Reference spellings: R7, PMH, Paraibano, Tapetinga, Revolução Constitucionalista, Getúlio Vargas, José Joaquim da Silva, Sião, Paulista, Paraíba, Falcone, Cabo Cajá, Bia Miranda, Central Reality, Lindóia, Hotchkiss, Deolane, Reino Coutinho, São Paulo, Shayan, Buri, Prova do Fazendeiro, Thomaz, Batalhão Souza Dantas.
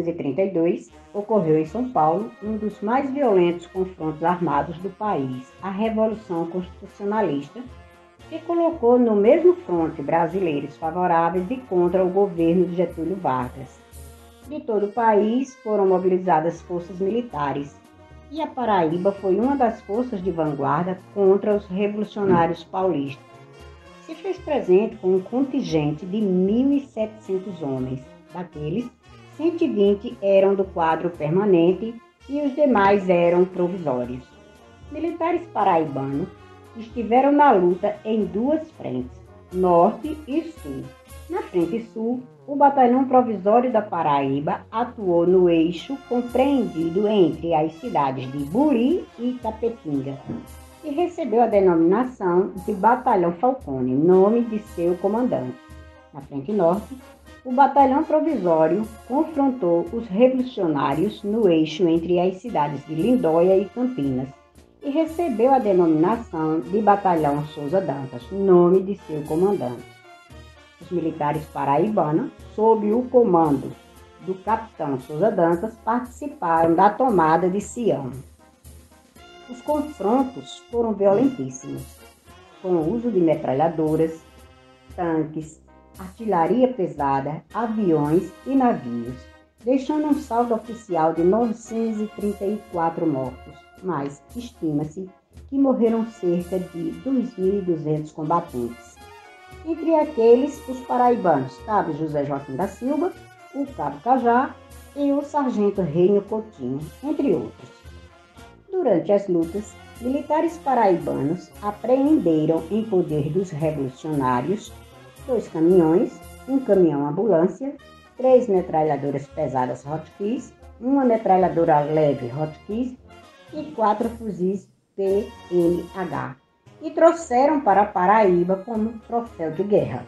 1932, ocorreu em São Paulo um dos mais violentos confrontos armados do país, a Revolução Constitucionalista, que colocou no mesmo fronte brasileiros favoráveis e contra o governo de Getúlio Vargas. De todo o país foram mobilizadas forças militares, e a Paraíba foi uma das forças de vanguarda contra os revolucionários paulistas. Se fez presente com um contingente de 1.700 homens. Daqueles, 120 eram do quadro permanente e os demais eram provisórios. Militares paraibanos estiveram na luta em duas frentes, norte e sul. Na frente sul, o Batalhão Provisório da Paraíba atuou no eixo compreendido entre as cidades de Buri e Tapetinga e recebeu a denominação de Batalhão Falcone, nome de seu comandante. Na frente norte, o Batalhão Provisório confrontou os revolucionários no eixo entre as cidades de Lindóia e Campinas e recebeu a denominação de Batalhão Souza Dantas, nome de seu comandante. Os militares paraibanos, sob o comando do capitão Souza Dantas, participaram da tomada de Sião. Os confrontos foram violentíssimos, com o uso de metralhadoras, tanques, artilharia pesada, aviões e navios, deixando um saldo oficial de 934 mortos, mas estima-se que morreram cerca de 2.200 combatentes. Entre aqueles, os paraibanos Cabo José Joaquim da Silva, o Cabo Cajá e o sargento Reino Coutinho, entre outros. Durante as lutas, militares paraibanos apreenderam em poder dos revolucionários 2 caminhões, 1 caminhão-ambulância, 3 metralhadoras pesadas Hotchkiss, 1 metralhadora leve Hotchkiss e 4 fuzis PMH. E trouxeram para a Paraíba como troféu de guerra.